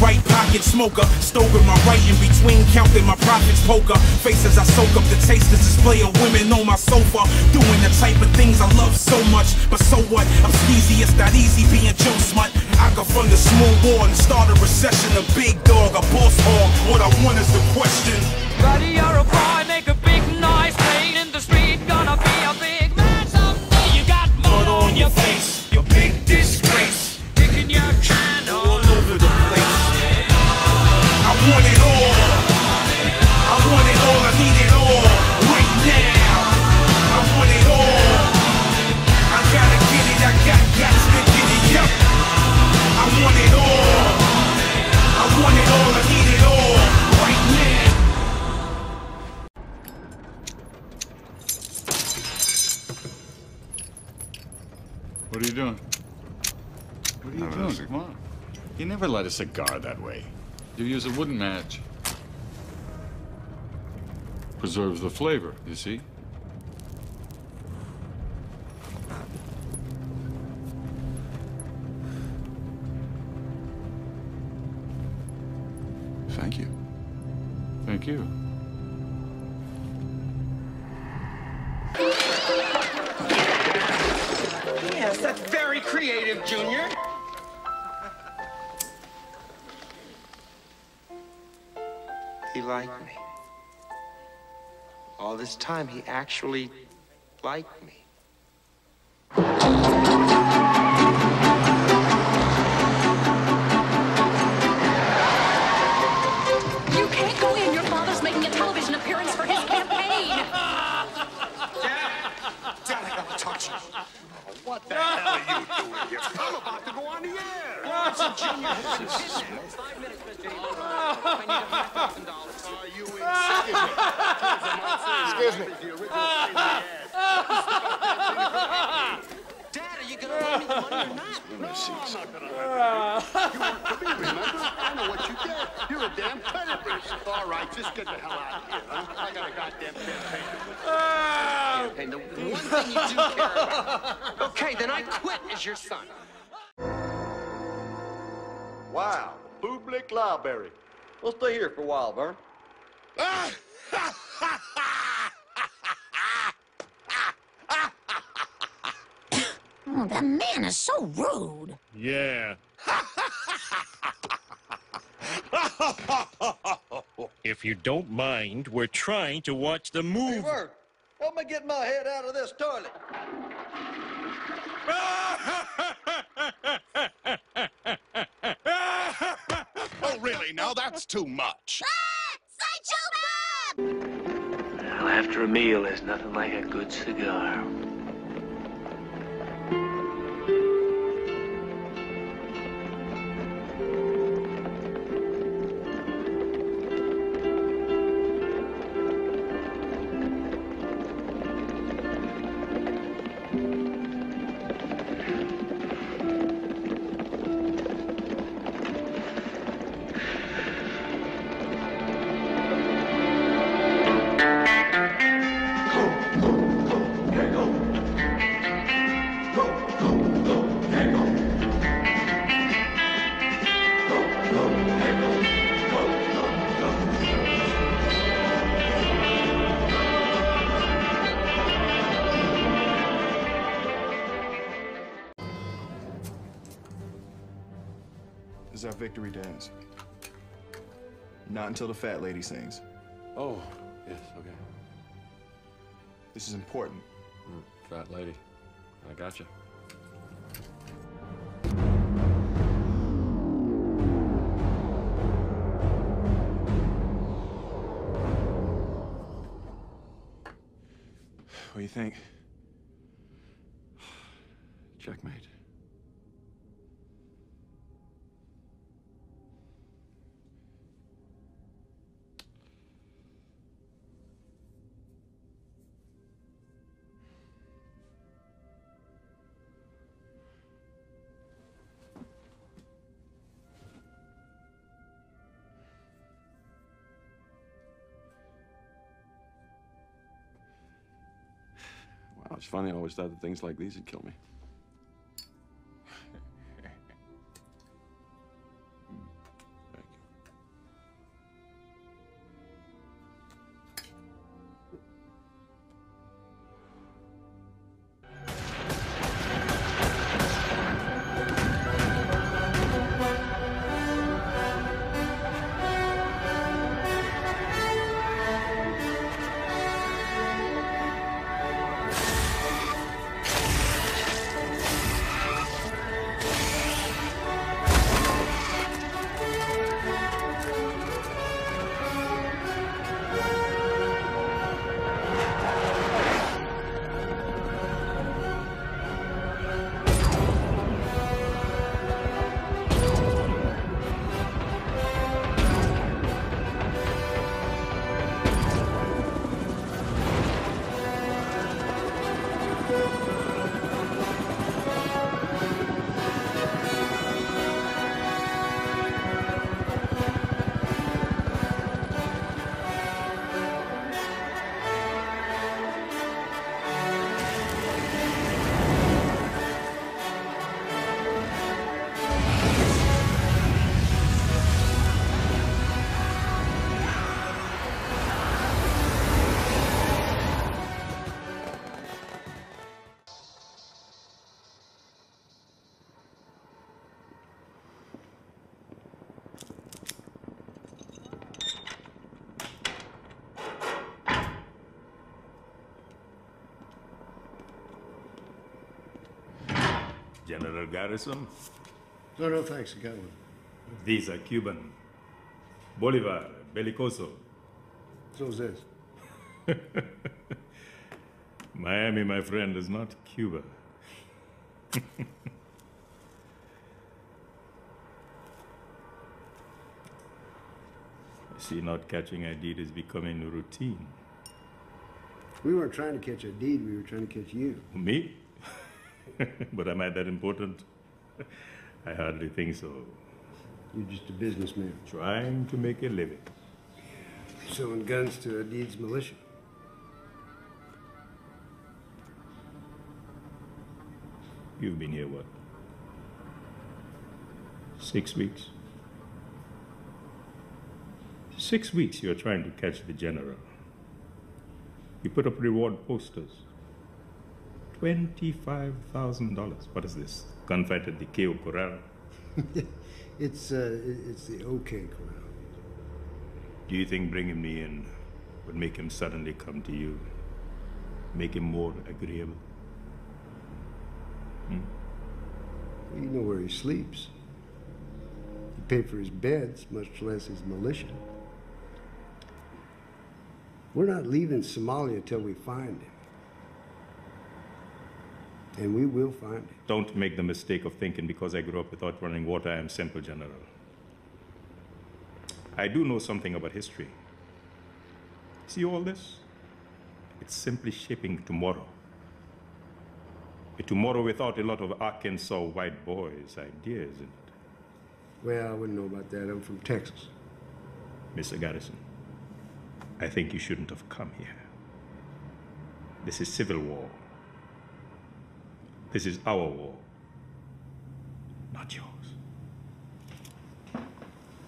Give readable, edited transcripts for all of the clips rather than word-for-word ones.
right pocket smoker, stoker my right in between, counting my profits poker. Faces I soak up, the tasteless display of women on my sofa, doing the type of things I love so much. But so what? I'm skeezy, it's not easy being Joe Smut. I go from the small war and start a recession, a big dog, a boss hog. What I want is the question. Buddy, you're a boy, make a big noise, playing in the street, gonna be a big man someday. You got mud on your face, your big disgrace, kicking your can all over the place. I want it all. I want it all. I need it all right now. I want it all. I gotta get it. I got to get it. Yep. I want it all. I want it all. I need it all right now. What are you doing? What are you doing? Come on. You never light a cigar that way. You use a wooden match. Preserves the flavor, you see? Thank you. Thank you. Yes, that's very creative, Junior. He liked me. All this time, he actually liked me. You can't go in. Your father's making a television appearance for his campaign. Dad, I gotta talk to you. Oh, what the hell are you doing here? I'm about to go on the air. Watson Jr. has been kidnapped. 5 minutes, Mr. Abel. I need $100,000. Are you insane? Excuse me. Dad, are you going to loan me the money or not? No, I'm not going to loan you. You work for me, remember? I know what you did. You're a damn terrorist. All right, just get the hell out of here. Huh? I got a goddamn campaign. The one thing you do care about. Okay, then I quit as your son. Wow, public library. We'll stay here for a while, Vern. Oh, that man is so rude. Yeah. If you don't mind, we're trying to watch the movie. Hey, Vern, help me get my head out of this toilet. Really, now that's too much. Ah! Sideshow Bob! Well, after a meal, there's nothing like a good cigar. Is our victory dance. Not until the fat lady sings. Oh, yes, okay. This is important. Fat lady, I gotcha. What do you think? Checkmate. It's funny, I always thought that things like these would kill me. General Garrison? No, thanks. I got one. These are Cuban. Bolivar, Belicoso. So is this. Miami, my friend, is not Cuba. I see not catching a deed is becoming routine. We weren't trying to catch a deed, we were trying to catch you. Me? But am I that important? I hardly think so. You're just a businessman. Trying to make a living. Selling guns to Adid's militia. You've been here, what? 6 weeks? 6 weeks you're trying to catch the general. You put up reward posters. $25,000. What is this? Gunfight at the Cayo Corral? It's the OK Corral. Do you think bringing me in would make him suddenly come to you? Make him more agreeable? Hmm? You know where he sleeps. You pay for his beds, much less his militia. We're not leaving Somalia till we find him. And we will find him. Don't make the mistake of thinking because I grew up without running water, I am simple, General. I do know something about history. See all this? It's simply shaping tomorrow. A tomorrow without a lot of Arkansas white boys' ideas in it. Well, I wouldn't know about that. I'm from Texas. Mr. Garrison, I think you shouldn't have come here. This is civil war. This is our war, not yours.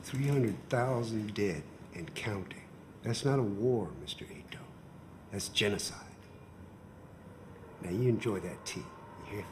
300,000 dead and counting. That's not a war, Mr. Ito. That's genocide. Now, you enjoy that tea, you hear?